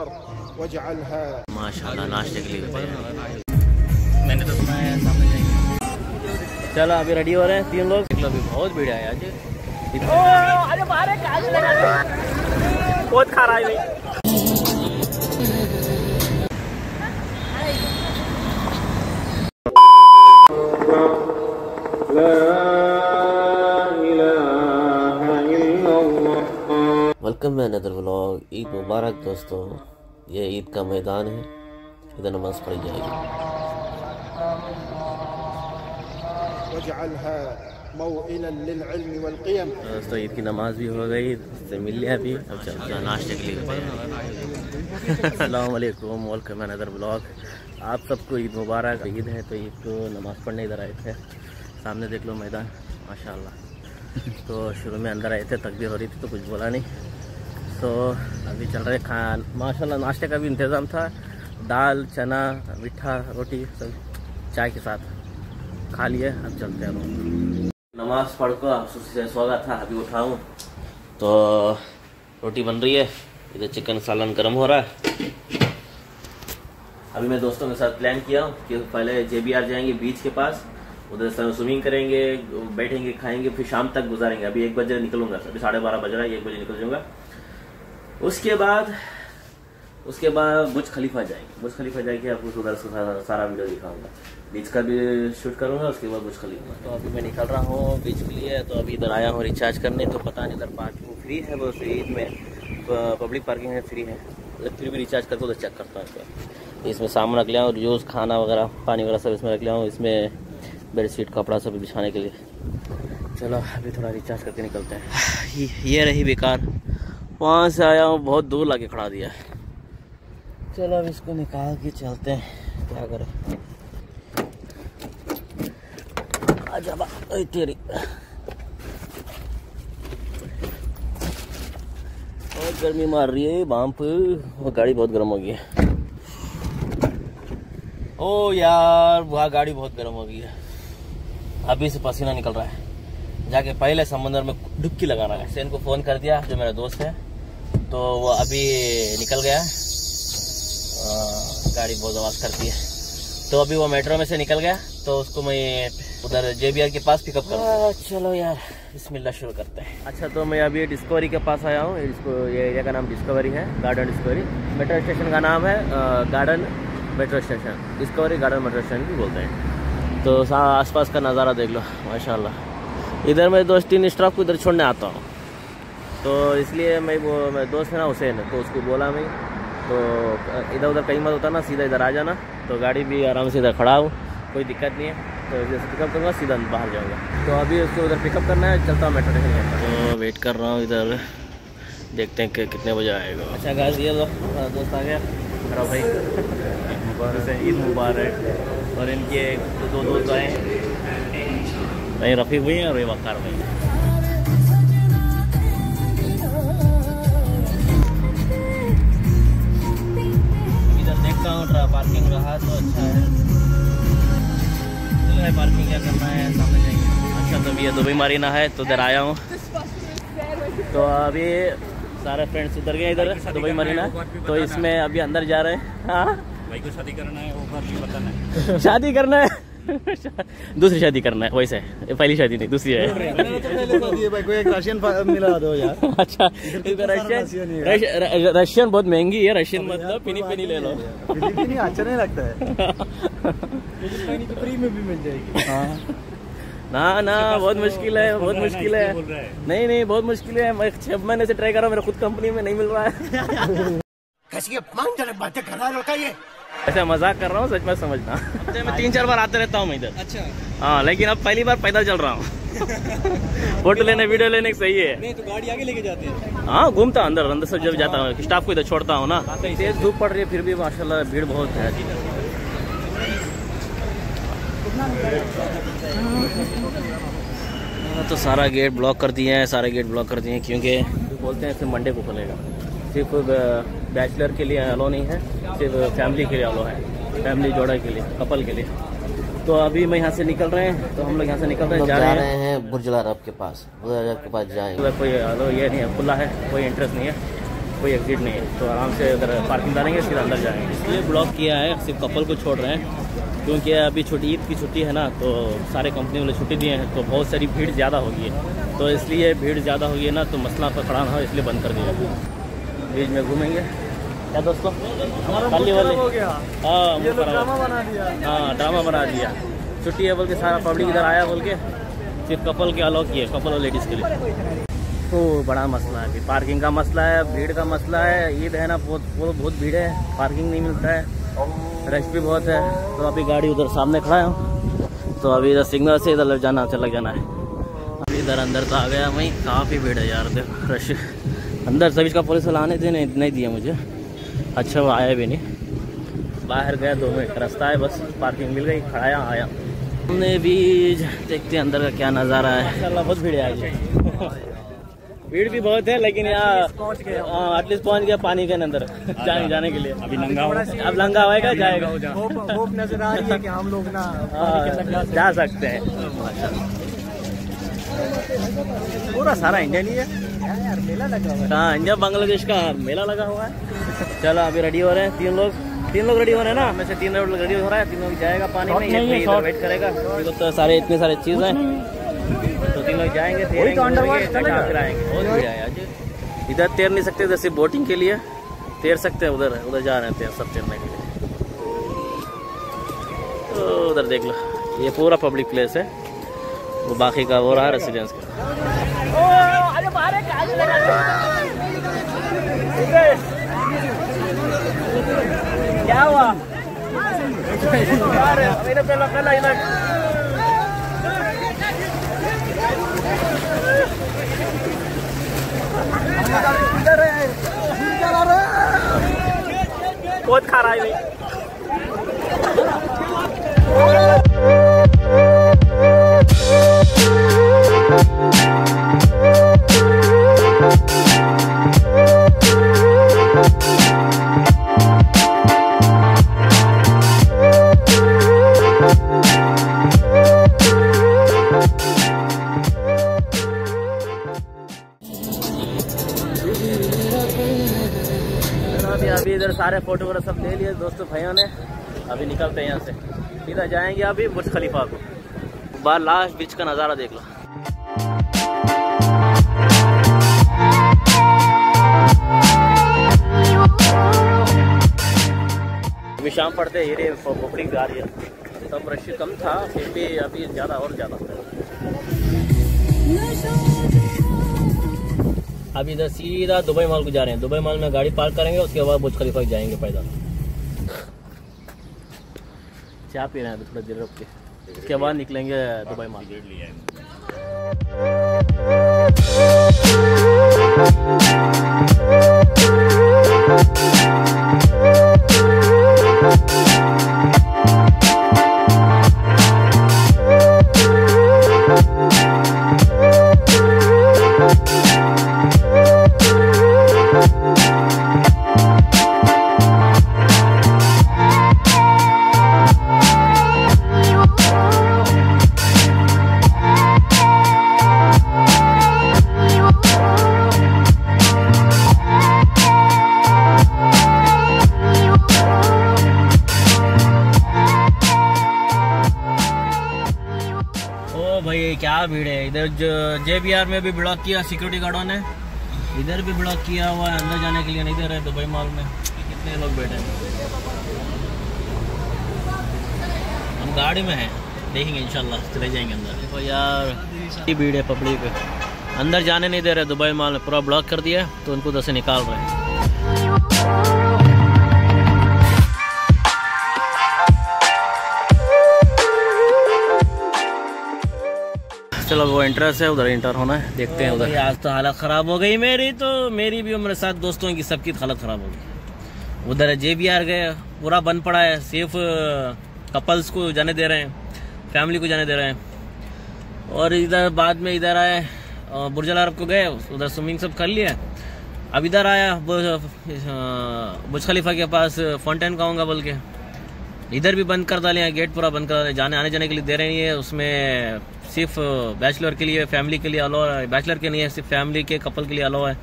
माशाल्लाह नाश्ते के लिए मैंने तो सुना है सामने जाएंगे। चलो अभी रेडी हो रहे हैं तीन लोग। अभी बहुत भीड़ है आज। अरे बाहर बहुत खा रहा है भाई। वेलकम है अनदर व्लॉग। ईद मुबारक दोस्तों। ये ईद का मैदान है, इधर नमाज पढ़ी जाएगी। दोस्तों ईद की नमाज भी हो गई, उससे मिल लिया अभी। अच्छा नाश्ते के लिए अस्सलाम वालेकुम। वेलकम है अनदर ब्लॉग। आप सबको ईद मुबारक। ईद है तो ईद को नमाज़ पढ़ने इधर आए थे। सामने देख लो मैदान माशाल्लाह। तो शुरू में अंदर आए थे, तकबीर हो रही थी तो कुछ बोला नहीं। तो अभी चल रहे खान माशाल्लाह। नाश्ते का भी इंतज़ाम था, दाल चना मिठा रोटी सब चाय के साथ खा लिए। अब चलते हैं। नमाज पढ़ को अब सो गया था, अभी उठाऊँ तो रोटी बन रही है। इधर चिकन सालन गर्म हो रहा है। अभी मैं दोस्तों के साथ प्लान किया हूँ कि पहले JBR जाएंगे बीच के पास, उधर स्विमिंग करेंगे, बैठेंगे, खाएँगे, फिर शाम तक गुजारेंगे। अभी 1 बजे निकलूँगा, अभी 12:30 बज रहा है, 1 बजे निकल जाऊँगा। उसके बाद बुर्ज खलीफा जाएंगे। बुर्ज खलीफा जाके आपको उधर से सारा वीडियो दिखाऊंगा, बीच का भी शूट करूंगा, उसके बाद बुर्ज खलीफा। तो अभी मैं निकल रहा हूँ बीच के लिए। तो अभी इधर आया हूँ रिचार्ज करने। तो पता नहीं इधर पार्किंग फ्री है, बस ईद में पब्लिक पार्किंग है, फ्री है, फिर भी रिचार्ज करके उधर चेक करता है। इसमें सामान रख लिया हूँ, जूस खाना वगैरह पानी वगैरह सब इसमें रख लिया हूँ। इसमें बेडशीट कपड़ा सब बिछाने के लिए। चलो अभी थोड़ा रिचार्ज करके निकलते हैं। ये रही बेकार, वहाँ से आया हूँ, बहुत दूर लाके खड़ा दिया। चलो अब इसको निकाल के चलते हैं, क्या करें। आजा बा तेरी बहुत गर्मी मार रही है, बांप गाड़ी बहुत गर्म हो गई है। ओ यार वहाँ गाड़ी बहुत गर्म हो गई है, अभी से पसीना निकल रहा है। जाके पहले समुद्र में डुबकी लगाना है। सैन को फ़ोन कर दिया जो मेरा दोस्त है, तो वो अभी निकल गया। गाड़ी बहुत आवाज़ करती है, तो अभी वो मेट्रो में से निकल गया, तो उसको मैं उधर JBR के पास पिकअप करूँगा। चलो यार बिस्मिल्लाह शुरू करते हैं। अच्छा तो मैं अभी डिस्कवरी के पास आया हूँ। ये एरिया का नाम डिस्कवरी है, गार्डन डिस्कवरी। मेट्रो स्टेशन का नाम है garden metro station, discovery garden metro station भी बोलते हैं। तो आसपास का नज़ारा देख लो माशाल्लाह। इधर मैं 2-3 स्टाफ को इधर छोड़ने आता हूँ, तो इसलिए मैं वो मेरा दोस्त है ना हुसैन, तो उसको बोला मैं तो इधर उधर कहीं मत उतरना, सीधा इधर आ जाना। तो गाड़ी भी आराम से इधर खड़ा हूँ, कोई दिक्कत नहीं है। तो जैसे पिकअप करूँगा सीधा बाहर जाऊँगा। तो अभी उसको उधर पिकअप करना है, चलता हूँ मेट्रो स्टेशन। तो वेट कर रहा हूँ इधर, देखते हैं कि कितने बजे आएगा। अच्छा गाइस ये दोस्त आ गया मेरा भाई, ईद मुबारक। और इनके 2 दोस्त आए हैं, रफीक भाई और ये वकार भाई। इधर देखता हूँ पार्किंग रहा तो अच्छा है। चलो है पार्किंग क्या करना है, सामने जाएंगे। अच्छा तो अभी ये दुबई मारीना है, तो इधर आया हूँ। तो अभी सारे फ्रेंड्स उधर गए इधर दुबई मारीना, तो इसमें अभी अंदर जा रहे हैं। हाँ भाई को शादी करना है, वो घर भी बताना है, शादी करना है, दूसरी शादी करना है। वैसे पहली शादी नहीं, दूसरी है। अच्छा रशियन बहुत महंगी है, रशियन मतलब पिनी पिनी ले लो, अच्छा नहीं लगता है, फ्री में भी मिल जाएगी। ना ना बहुत मुश्किल है, बहुत मुश्किल है। नहीं नहीं बहुत मुश्किल है, मैं 6 महीने से ट्राई कर रहा हूँ, मेरे खुद कंपनी में नहीं मिल रहा है। ऐसा मजाक कर रहा हूँ, सच में समझना। मैं 3-4 बार आते रहता हूँ इधर। अच्छा हाँ, लेकिन अब पहली बार पैदल चल रहा हूँ। फोटो लेने वीडियो लेने सही है। नहीं तो गाड़ी आगे लेके जाते हैं। हाँ घूमता अंदर अंदर सब जब जाता हूँ, स्टाफ को इधर छोड़ता हूँ ना। तेज धूप पड़ रही है, फिर भी माशाल्लाह भीड़ बहुत है। तो सारा गेट ब्लॉक कर दिए हैं, सारे गेट ब्लॉक कर दिए हैं, क्योंकि बोलते हैं फिर मंडे को खुलेगा। सिर्फ बैचलर के लिए अलाउ नहीं है, सिर्फ फैमिली के लिए अलाउ है, फैमिली जोड़ा के लिए, कपल के लिए। तो अभी मैं यहाँ से निकल रहे हैं, तो हम लोग यहाँ से निकल रहे हैं, जा रहे हैं बुर्ज अल अरब के पास। बुर्ज अल अरब के पास जाएंगे, कोई अलाउ ये नहीं है, खुला है, कोई इंटरेस्ट नहीं है। कोई एग्जिट नहीं है, तो आराम से अगर पार्किंग डालेंगे फिर अंदर जाएंगे। इसलिए ब्लॉक किया है, सिर्फ कपल को छोड़ रहे हैं क्योंकि अभी छोटी ईद की छुट्टी है ना, तो सारे कंपनी वाले छुट्टी दिए हैं, तो बहुत सारी भीड़ ज़्यादा होगी, तो इसलिए भीड़ ज़्यादा होगी ना तो मसला पर खड़ा ना हो, इसलिए बंद कर दिया। बीच में घूमेंगे क्या दोस्तों, हाँ ड्रामा बना दिया, छुट्टी है बोल के सारा पब्लिक इधर आया बोल के, सिर्फ कपल के अलाउ किए, कपल और लेडीज़ के लिए। तो बड़ा मसला है, पार्किंग का मसला है, भीड़ का मसला है, ईद है ना, बहुत भीड़ है, पार्किंग नहीं मिलता है, रश भी बहुत है। तो अभी गाड़ी उधर सामने खड़ा है, तो अभी इधर सिग्नल से इधर लग जाना है। अभी इधर अंदर तो आ गया, वहीं काफ़ी भीड़ है यार, रश अंदर। सभी का पुलिस वाला आने नहीं दिया मुझे, अच्छा वो आया भी नहीं, बाहर गया 2 मिनट, रास्ता है बस, पार्किंग मिल गई, खड़ाया आया। हमने भी देखते हैं अंदर का क्या नज़ारा है, बहुत भीड़ है आज, भीड़ भी बहुत है, लेकिन यहाँ एटलीस्ट पहुँच गया पानी के अंदर जाने के लिए। अभी नंगा हो, अब नंगा होएगा जाएगा, होप नजर आ रही है कि हम लोग ना जा सकते हैं। पूरा सारा इंडिया ही है यार, मेला लगा हुआ है, हाँ इंडिया बांग्लादेश का मेला लगा हुआ है। चलो अभी रेडी हो रहे हैं, तीन लोग रेडी हो रहे हैं ना, हमें से 3 लोग रेडी हो रहा है, 3 लोग जाएगा पानी में, वेट करेगा, सारे इतने सारे चीज़ हैं, तो 3 लोग जाएंगे, फिर इधर तैर नहीं सकते, जैसे बोटिंग के लिए तैर सकते हैं, उधर जा रहे हैं सब तैरने के लिए। तो उधर देख लो, ये पूरा पब्लिक प्लेस है, वो बाकी का हो रहा है रेसिडेंस का। बहुत खा रहा है सारे फोटोग्राफ सब ले लिए दोस्तों भाइयों ने, अभी निकलते हैं यहाँ से, सीधा जाएंगे अभी बुर्ज खलीफा को। बाहर लास्ट बीच का नज़ारा देख लो, अभी शाम पड़ते ही रे बुकिंग आ रही है, तब रश कम था, फिर भी अभी ज़्यादा और ज़्यादा। अभी इधर सीधा दुबई मॉल को जा रहे हैं, दुबई मॉल में गाड़ी पार्क करेंगे, उसके बाद बुर्ज खलीफा जाएंगे पैदल। चाय पी रहे हैं थोड़ा देर रुक के, उसके बाद निकलेंगे दुबई मॉल। क्या भीड़ है इधर, जो JBR में भी ब्लॉक किया सिक्योरिटी गार्डों ने, इधर भी ब्लॉक किया हुआ है अंदर जाने के लिए, नहीं इधर है दुबई मॉल में कितने लोग बैठे हैं। हम गाड़ी में हैं, देखेंगे इंशाल्लाह चले जाएंगे अंदर। देखो यार ये भीड़ है, पब्लिक अंदर जाने नहीं दे रहे, दुबई मॉल में पूरा ब्लॉक कर दिया है, तो उनको उधर से निकाल रहे हैं। चलो वो एंट्रेंस है, उधर एंटर होना है, देखते हैं उधर। आज तो हालत ख़राब हो गई मेरी, तो मेरी भी मेरे साथ दोस्तों की सबकी हालत ख़राब हो गई। उधर JBR गए, पूरा बंद पड़ा है, सिर्फ कपल्स को जाने दे रहे हैं, फैमिली को जाने दे रहे हैं। और इधर बाद में इधर आए बुर्ज अल अरब को गए, उधर स्विमिंग सब कर लिया, अब इधर आया बुर्ज खलीफा के पास फाउंटेन का होगा बोल के, इधर भी बंद कर डाले हैं, गेट पूरा बंद कर डाले, जाने आने जाने के लिए दे रहे नहीं है। उसमें सिर्फ बैचलर के लिए, फैमिली के लिए अलाउ है, बैचलर के नहीं है, सिर्फ फैमिली के कपल के लिए अलाउ है।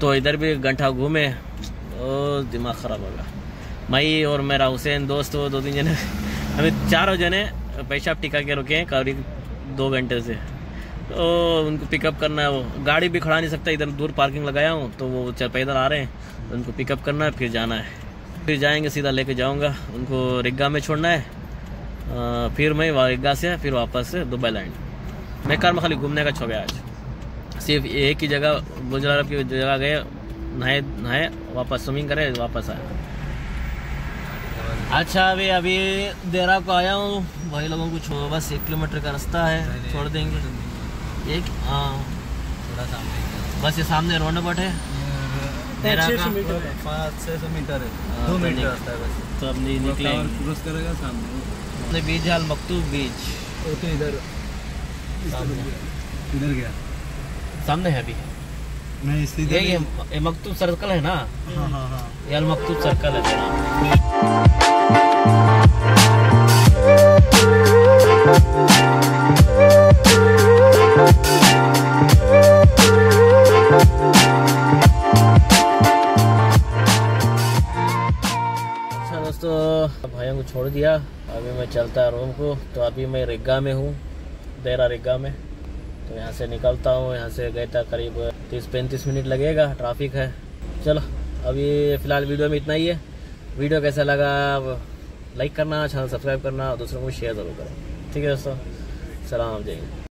तो इधर भी घंटा घूमे और दिमाग ख़राब होगा। मई और मेरा हुसैन दोस्त वो दो तीन जने, हमें चारों जने पेशाब टिका के रुके हैं करीब 2 घंटे से। तो उनको पिकअप करना है, वो गाड़ी भी खड़ा नहीं सकता, इधर दूर पार्किंग लगाया हूँ तो वो चल पैदल आ रहे हैं, तो उनको पिकअप करना है, फिर जाना है। फिर जाएंगे, सीधा लेके जाऊँगा उनको, रिग्गा में छोड़ना है, फिर मैं रिग्गा से फिर वापस दुबई लैंड। मैं कार में खाली घूमने का शौक है आज, सिर्फ एक ही जगह बुर्ज अल अरब की जगह गए, नहाए नहाए वापस स्विमिंग करे वापस आए। अच्छा अभी अभी देरा को आया हूँ भाई लोगों को छोड़ो, बस 1 किलोमीटर का रास्ता है, छोड़ देंगे एक, हाँ थोड़ा सामने, बस ये सामने रोड पर है, 600 मीटर है, 2 मिनट रास्ता है बस। तो अब नहीं निकलेंगे, क्रॉस करेगा सामने बीच है, अल मक्तूम बीच, तो इधर इधर गया सामने है अभी, ये मक्तूम सर्कल है ना, हाँ हाँ हाँ, ये अल मक्तूम सर्कल है। अच्छा दोस्तों भाइयों को छोड़ दिया, अभी मैं चलता रूम को। तो अभी मैं रिग्गा में हूँ, देरा रिग्गा में, तो यहाँ से निकलता हूँ, यहाँ से गए था करीब 30-35 मिनट लगेगा, ट्रैफिक है। चलो अभी फ़िलहाल वीडियो में इतना ही है, वीडियो कैसा लगा लाइक करना, चैनल सब्सक्राइब करना और दूसरों को शेयर ज़रूर करें। ठीक है दोस्तों, सलाम जय हिंद।